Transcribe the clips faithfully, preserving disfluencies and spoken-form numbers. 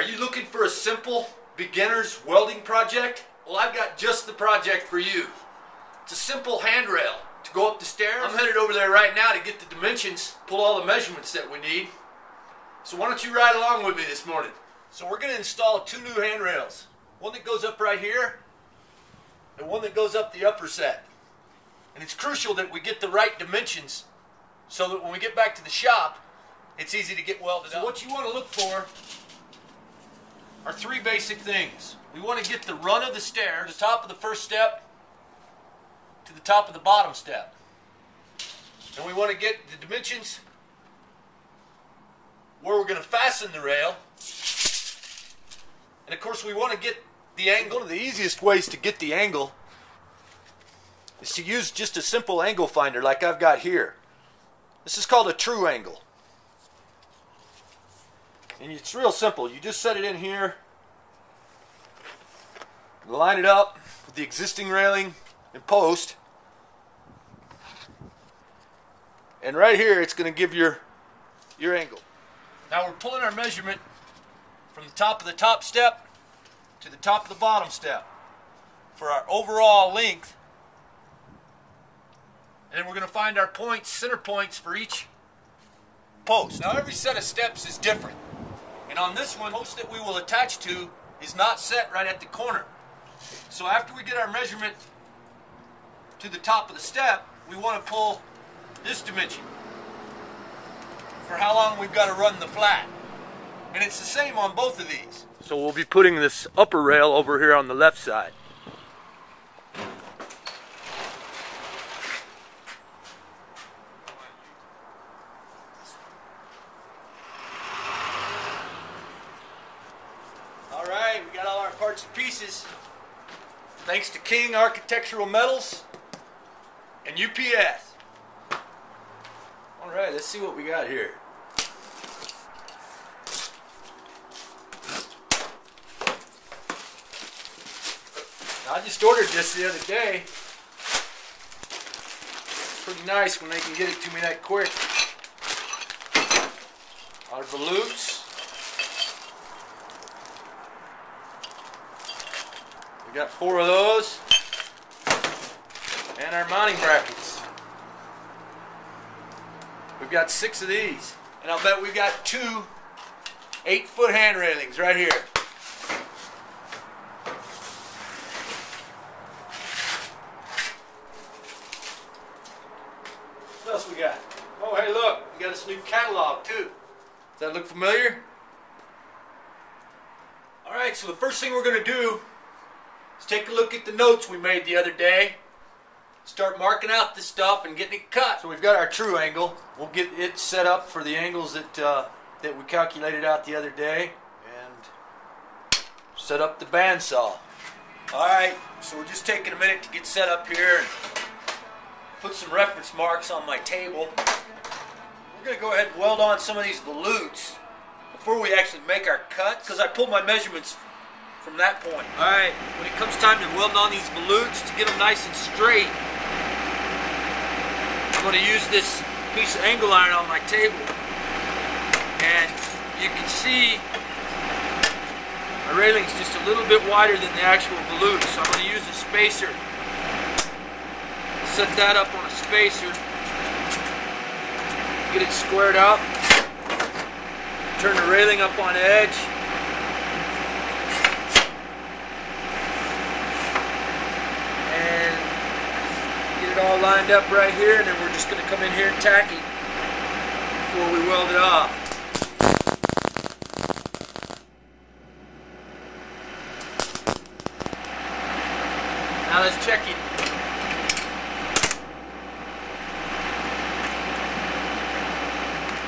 Are you looking for a simple beginner's welding project? Well, I've got just the project for you. It's a simple handrail to go up the stairs. I'm headed over there right now to get the dimensions, pull all the measurements that we need. So why don't you ride along with me this morning? So we're going to install two new handrails. One that goes up right here and one that goes up the upper set. And it's crucial that we get the right dimensions so that when we get back to the shop, it's easy to get welded up. So what you want to look for are three basic things. We want to get the run of the stairs, from the top of the first step to the top of the bottom step. And we want to get the dimensions where we're going to fasten the rail. And of course we want to get the angle. One of the easiest ways to get the angle is to use just a simple angle finder like I've got here. This is called a true angle. And it's real simple. You just set it in here, line it up with the existing railing and post, and right here it's going to give your your angle. Now we're pulling our measurement from the top of the top step to the top of the bottom step for our overall length, and we're going to find our points, center points for each post. Now every set of steps is different. And on this one, the post that we will attach to is not set right at the corner. So after we get our measurement to the top of the step, we want to pull this dimension for how long we've got to run the flat. And it's the same on both of these. So we'll be putting this upper rail over here on the left side. Parts and pieces, thanks to King Architectural Metals and U P S. Alright, let's see what we got here. I just ordered this the other day. It's pretty nice when they can get it to me that quick. Our volutes. We got four of those, and our mounting brackets. We've got six of these, and I'll bet we've got two eight-foot hand railings right here. What else we got? Oh, hey, look, we got this new catalog too. Does that look familiar? All right, so the first thing we're going to do, let's take a look at the notes we made the other day. Start marking out this stuff and getting it cut. So we've got our true angle. We'll get it set up for the angles that uh, that we calculated out the other day, and set up the bandsaw. All right, so we're just taking a minute to get set up here and put some reference marks on my table. We're going to go ahead and weld on some of these volutes before we actually make our cuts, because I pulled my measurements from that point. Alright, when it comes time to weld on these volutes to get them nice and straight, I'm going to use this piece of angle iron on my table. And you can see my railing's just a little bit wider than the actual volute, so I'm going to use a spacer. Set that up on a spacer. Get it squared up. Turn the railing up on edge. All lined up right here, and then we're just going to come in here and tack it before we weld it off. Now let's check it.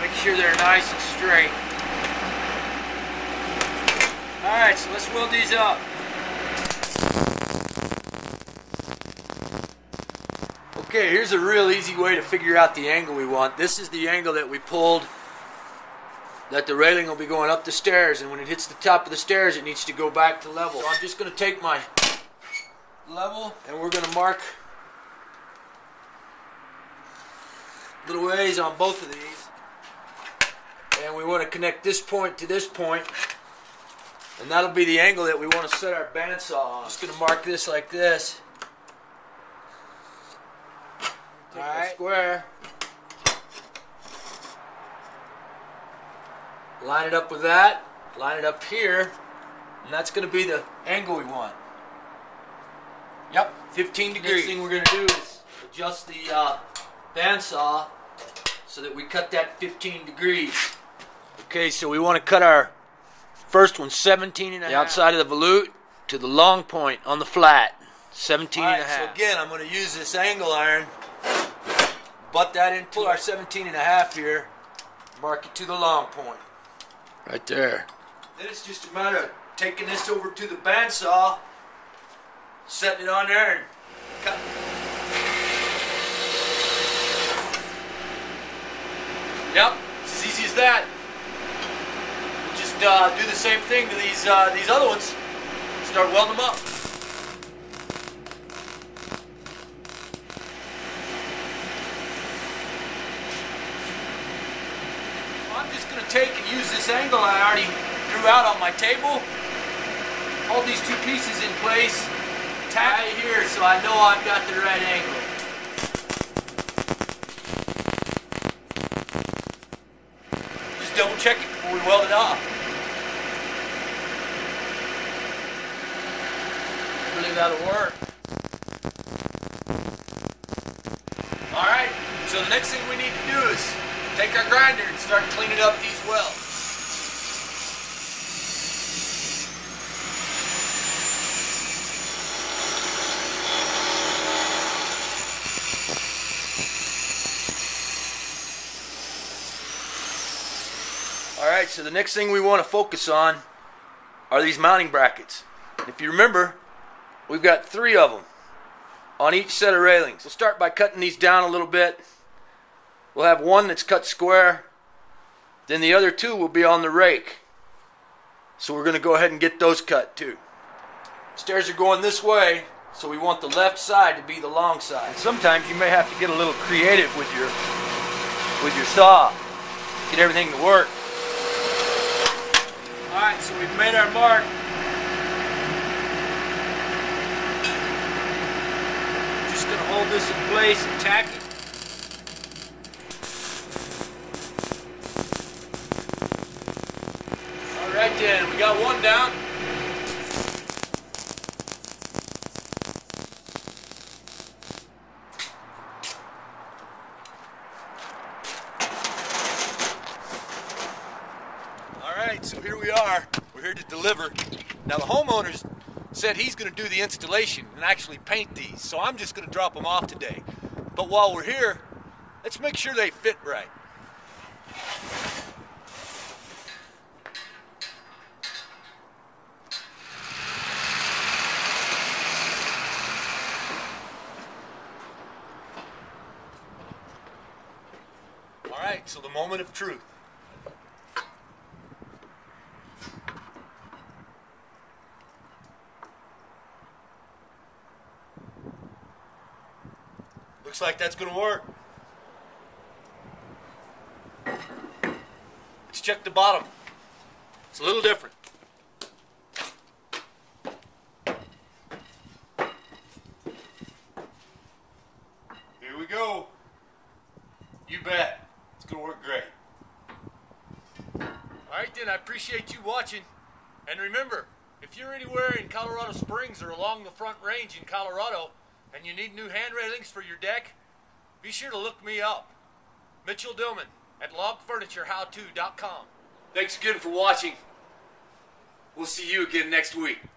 Make sure they're nice and straight. Alright, so let's weld these up. Okay, here's a real easy way to figure out the angle we want. This is the angle that we pulled that the railing will be going up the stairs, and when it hits the top of the stairs it needs to go back to level. So I'm just going to take my level and we're going to mark little ways on both of these, and we want to connect this point to this point And that'll be the angle that we want to set our bandsaw on. I'm just going to mark this like this. Take All right. Square. Line it up with that. Line it up here. And that's going to be the angle we want. Yep. fifteen degrees. Next thing we're going to do is adjust the uh, bandsaw so that we cut that fifteen degrees. Okay, so we want to cut our first one seventeen and a half. The outside of the volute to the long point on the flat. seventeen and a half. So again, I'm going to use this angle iron. Butt that in. Pull our seventeen and a half here. Mark it to the long point. Right there. Then it's just a matter of taking this over to the bandsaw, setting it on there, and cutting. Yep, it's as easy as that. We'll just uh, do the same thing to these uh, these other ones. Start welding them up. I'm just going to take and use this angle I already drew out on my table. Hold these two pieces in place. Tie it here so I know I've got the right angle. Just double check it before we weld it off. I believe that'll work. Alright, so the next thing we need to do is take our grinder and start cleaning up these welds. Alright, so the next thing we want to focus on are these mounting brackets. If you remember, we've got three of them on each set of railings. We'll start by cutting these down a little bit. We'll have one that's cut square, then the other two will be on the rake. So we're going to go ahead and get those cut too. Stairs are going this way, so we want the left side to be the long side. And sometimes you may have to get a little creative with your, with your saw, get everything to work. Alright, so we've made our mark. Just going to hold this in place and tack it. Alright then, we got one down. So here we are, we're here to deliver. Now the homeowner said he's going to do the installation and actually paint these, so I'm just going to drop them off today. But while we're here, let's make sure they fit right. Alright, so the moment of truth. Looks like that's going to work. Let's check the bottom. It's a little different. Here we go. You bet. It's going to work great. Alright then, I appreciate you watching. And remember, if you're anywhere in Colorado Springs or along the Front Range in Colorado, and you need new hand railings for your deck, be sure to look me up. Mitchell Dillman at log furniture how to dot com. Thanks again for watching. We'll see you again next week.